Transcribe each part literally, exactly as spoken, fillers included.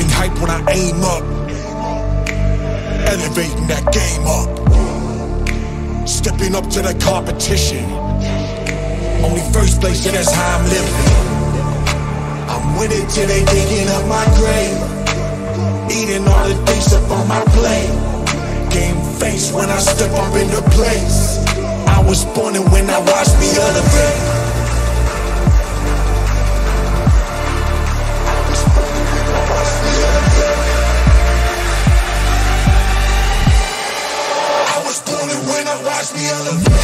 getting hype when I aim up, elevating that game up, stepping up to the competition, only first place and that's how I'm living. I'm winning till they digging up my grave, eating all the things up on my plate, game face when I step up in the place, I was born and when I watched me elevate. Watch me elevate.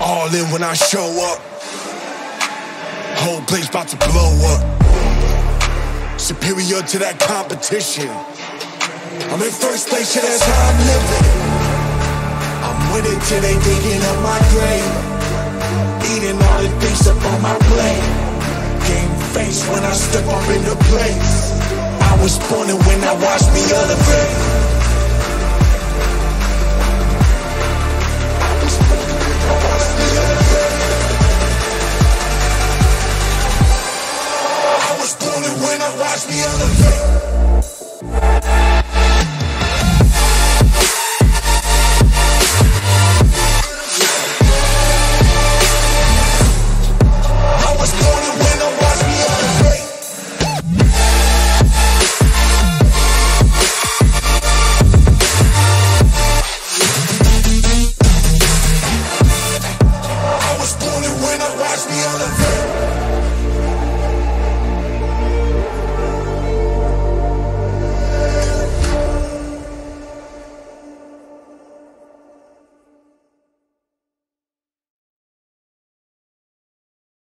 All in when I show up, whole place about to blow up, superior to that competition, I'm in first place, yeah, that's how I'm living. I'm winning till they digging up my grave, eating all the things up on my plate, game face when I step up in the place, I was born and when I watched me elevate.